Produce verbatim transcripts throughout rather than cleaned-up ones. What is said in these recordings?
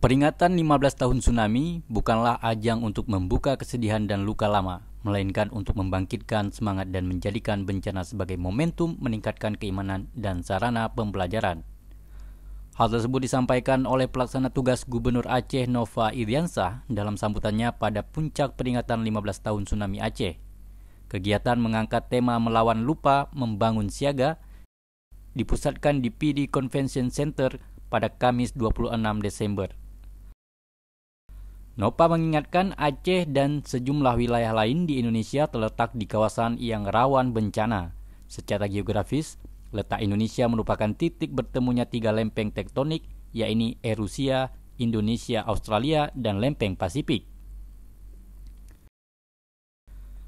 Peringatan lima belas tahun tsunami bukanlah ajang untuk membuka kesedihan dan luka lama, melainkan untuk membangkitkan semangat dan menjadikan bencana sebagai momentum meningkatkan keimanan dan sarana pembelajaran. Hal tersebut disampaikan oleh pelaksana tugas Gubernur Aceh Nova Iriansyah dalam sambutannya pada puncak peringatan lima belas tahun tsunami Aceh. Kegiatan mengangkat tema melawan lupa, membangun siaga dipusatkan di Pidie Convention Center pada Kamis dua puluh enam Desember. Nova mengingatkan Aceh dan sejumlah wilayah lain di Indonesia terletak di kawasan yang rawan bencana. Secara geografis, letak Indonesia merupakan titik bertemunya tiga lempeng tektonik, yaitu Eurasia, Indonesia-Australia, dan Lempeng Pasifik.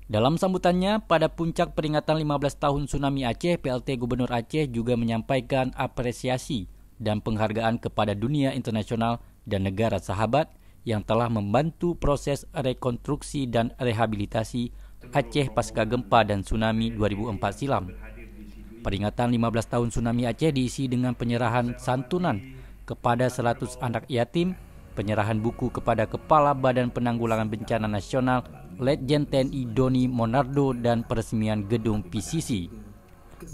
Dalam sambutannya, pada puncak peringatan lima belas tahun tsunami Aceh, P L T Gubernur Aceh juga menyampaikan apresiasi dan penghargaan kepada dunia internasional dan negara sahabat yang telah membantu proses rekonstruksi dan rehabilitasi Aceh pasca gempa dan tsunami dua ribu empat silam. Peringatan lima belas tahun tsunami Aceh diisi dengan penyerahan santunan kepada seratus anak yatim, penyerahan buku kepada Kepala Badan Penanggulangan Bencana Nasional Letjen T N I Doni Monardo dan peresmian gedung P C C.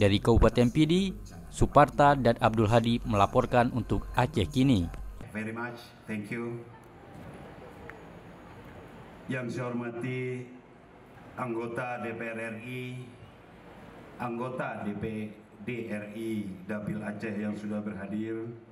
Dari Kabupaten Pidie, Suparta dan Abdul Hadi melaporkan untuk Aceh Kini. Very much, thank you. Yang saya hormati anggota D P R R I, anggota D P D R I Dapil Aceh yang sudah berhadir,